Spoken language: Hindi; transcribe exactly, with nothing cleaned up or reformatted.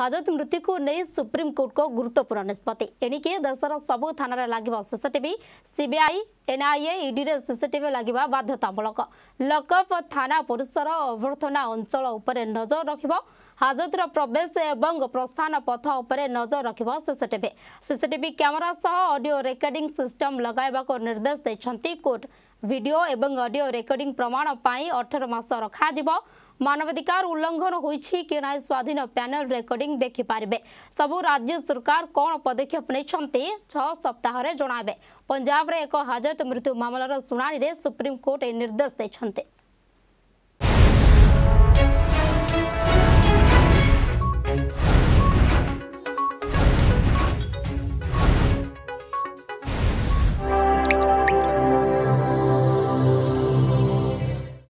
हजरत मृत्यु को नहीं सुप्रीम कोर्ट को गुरुत्वपूर्ण निष्पत्ति एणिके देशर सबु थाना लगे CCTV CBI NIA ED CCTV लगे बाध्यतामूलक लकअप थाना परिसर अभ्यर्थना अंचल उपर नजर रखिबो हाजतर प्रवेश एवं प्रस्थान पथ उपर नजर रखिबो सीसीटीवी सीसीटीवी कैमरा सह ऑडियो रिकॉर्डिंग सिस्टम लगाइबा को निर्देश दैछंती कोर्ट वीडियो एवं ऑडियो रिकॉर्डिंग प्रमाण पाई अठारह मास रखा जिवो मानवाधिकार उल्लंघन होईछि कि नाय स्वाधीन पैनल रिकॉर्डिंग देखि पारिबे सबु राज्य सरकार कोन पदक्षेप नेछंती छह सप्ताह रे जणाबे पंजाब रे एक हाजत मृत्यु मामलार सुनानी रे सुप्रीम कोर्ट ए निर्देश दैछंती।